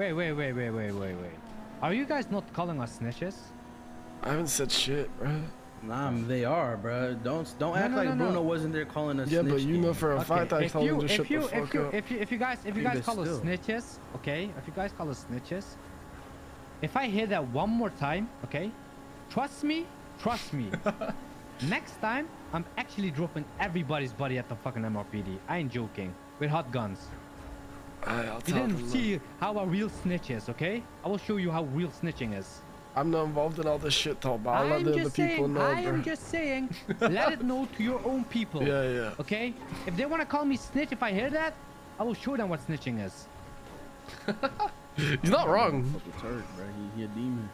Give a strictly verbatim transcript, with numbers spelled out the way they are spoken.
Wait, wait, wait, wait, wait, wait, wait. Are you guys not calling us snitches? I haven't said shit, bro. Nah, they are, bro. Don't don't no, act no, like no, Bruno no. wasn't there calling us. Yeah, snitches. But you know for a fact okay. I told you to shut you, the fuck you, up. If you if you guys if you, you guys call us snitches, okay? If you guys call us snitches, if I hear that one more time, okay? Trust me, trust me. Next time, I'm actually dropping everybody's body at the fucking M R P D. I ain't joking. With hot guns. Right, you didn't see how a real snitch is, okay? I will show you how real snitching is. I'm not involved in all this shit, though, but I'll let the other saying, people know. I am just saying, let it know to your own people. Yeah, yeah. Okay? If they want to call me snitch, if I hear that, I will show them what snitching is. He's not wrong. He's a fucking turd, bro. He, he a demon.